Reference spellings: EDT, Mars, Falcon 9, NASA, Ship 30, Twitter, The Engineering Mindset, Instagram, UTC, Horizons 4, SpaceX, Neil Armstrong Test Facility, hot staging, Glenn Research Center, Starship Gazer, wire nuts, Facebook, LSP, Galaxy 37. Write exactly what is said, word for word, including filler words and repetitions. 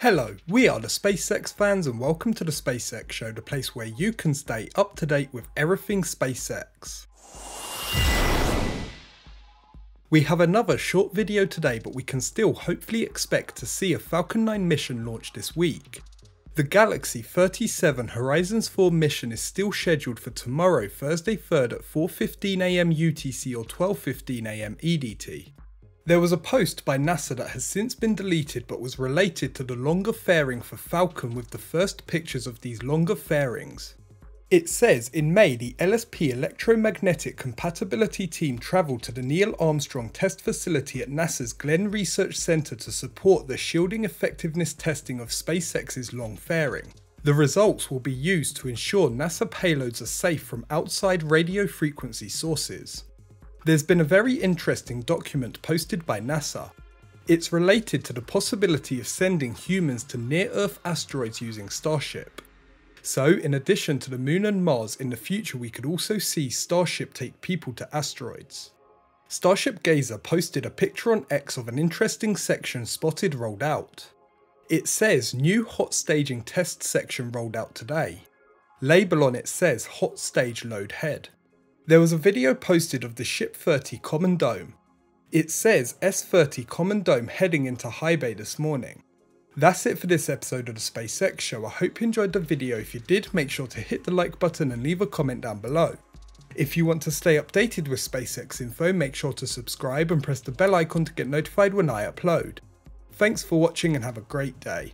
Hello, we are the SpaceX fans and welcome to the SpaceX Show, the place where you can stay up to date with everything SpaceX. We have another short video today, but we can still hopefully expect to see a Falcon nine mission launch this week. The Galaxy thirty-seven Horizons four mission is still scheduled for tomorrow, Thursday third at four fifteen a m U T C or twelve fifteen a m E D T. There was a post by NASA that has since been deleted but was related to the longer fairing for Falcon, with the first pictures of these longer fairings. It says, in May the L S P electromagnetic compatibility team travelled to the Neil Armstrong Test Facility at NASA's Glenn Research Center to support the shielding effectiveness testing of SpaceX's long fairing. The results will be used to ensure NASA payloads are safe from outside radio frequency sources. There's been a very interesting document posted by NASA. It's related to the possibility of sending humans to near-Earth asteroids using Starship. So, in addition to the Moon and Mars, in the future we could also see Starship take people to asteroids. Starship Gazer posted a picture on X of an interesting section spotted rolled out. It says, new hot staging test section rolled out today. Label on it says, hot stage load head. There was a video posted of the Ship thirty common dome. It says S thirty common dome heading into high bay this morning. That's it for this episode of the SpaceX Show. I hope you enjoyed the video. If you did, make sure to hit the like button and leave a comment down below. If you want to stay updated with SpaceX info, make sure to subscribe and press the bell icon to get notified when I upload. Thanks for watching and have a great day.